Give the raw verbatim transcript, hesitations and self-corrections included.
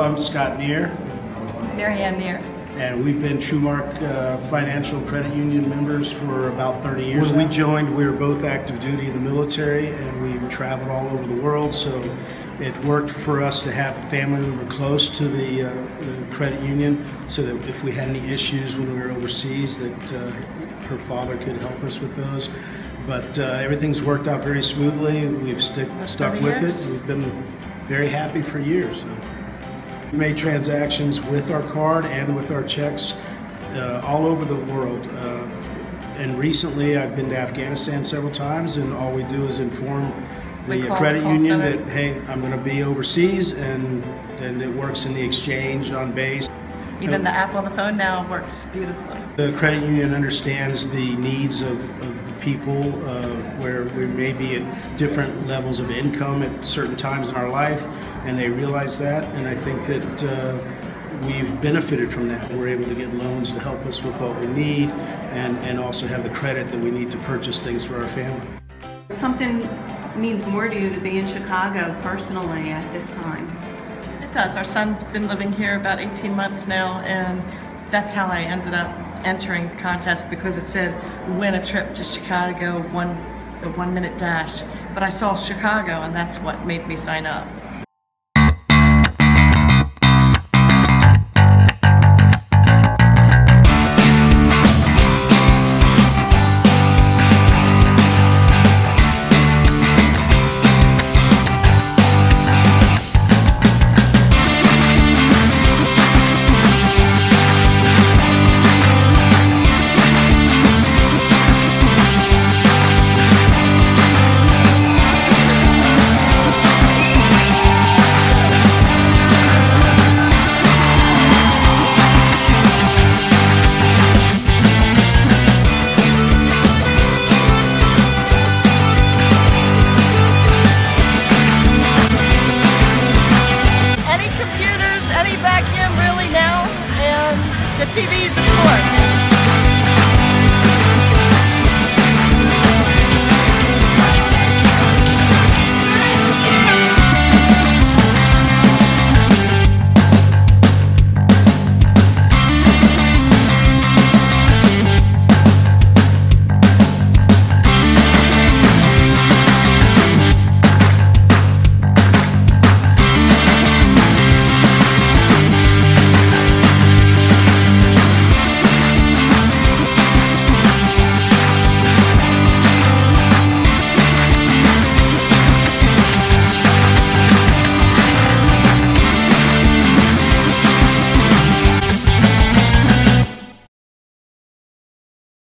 Hello, I'm Scott Neer. Mary Ann Neer. And we've been TruMark uh, Financial Credit Union members for about thirty years. When we joined, we were both active duty in the military, and we traveled all over the world, so it worked for us to have a family member close to the, uh, the credit union, so that if we had any issues when we were overseas, that uh, her father could help us with those. But uh, everything's worked out very smoothly. We've stick, stuck with it. We've been very happy for years. We made transactions with our card and with our checks uh, all over the world. Uh, and recently I've been to Afghanistan several times, and all we do is inform the call, credit call union seven. that, hey, I'm going to be overseas, and, and it works in the exchange on base. Even the app on the phone now works beautifully. The credit union understands the needs of, of the people, uh, where we may be at different levels of income at certain times in our life, and they realize that, and I think that uh, we've benefited from that. We're able to get loans to help us with what we need, and, and also have the credit that we need to purchase things for our family. Something means more to you to be in Chicago personally at this time. It does. Our son's been living here about eighteen months now, and that's how I ended up entering the contest, because it said win a trip to Chicago, one, a one minute dash. But I saw Chicago, and that's what made me sign up.